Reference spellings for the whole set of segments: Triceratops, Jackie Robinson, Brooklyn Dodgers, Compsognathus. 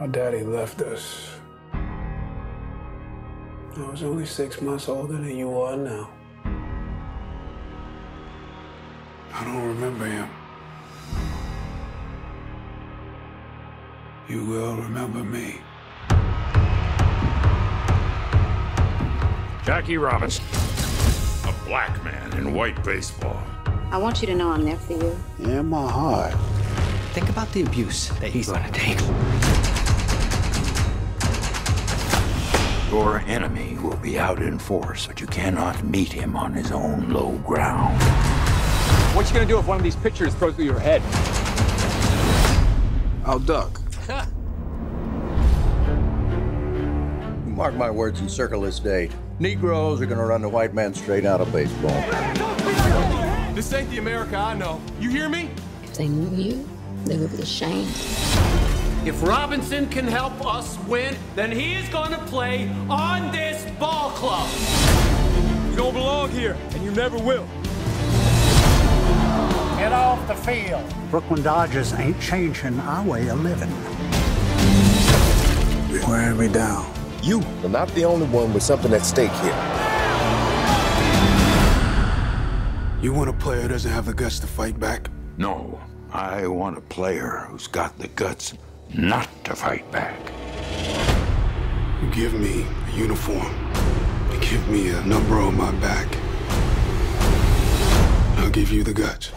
My daddy left us. I was only 6 months older than you are now. I don't remember him. You will remember me. Jackie Robinson, a black man in white baseball. I want you to know I'm there for you. In my heart. Think about the abuse that he's gonna take. Your enemy will be out in force, but you cannot meet him on his own low ground. What you gonna do if one of these pitchers throws through your head? I'll duck. Mark my words and circle this date. Negroes are gonna run the white man straight out of baseball. This ain't the America I know. You hear me? If they knew you, they would be ashamed. If Robinson can help us win, then he is going to play on this ball club. You don't belong here, and you never will. Get off the field. Brooklyn Dodgers ain't changing our way of living. They're wearing me down. You are not the only one with something at stake here. You want a player who doesn't have the guts to fight back? No. I want a player who's got the guts not to fight back. You give me a uniform. You give me a number on my back. I'll give you the guts.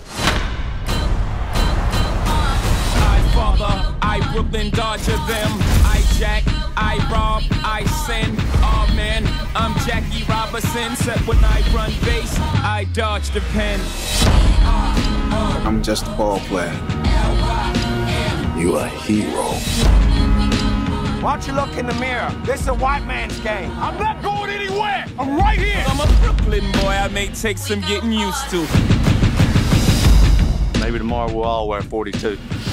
I father, I Brooklyn Dodger them. I jack, I rob, I sin. Oh man, I'm Jackie Robinson. Said when I run base, I dodge the pen. I'm just a ball player. You a hero. Why don't you look in the mirror? This is a white man's game. I'm not going anywhere. I'm right here. I'm a Brooklyn boy. I may take some getting used to. Maybe tomorrow we'll all wear 42.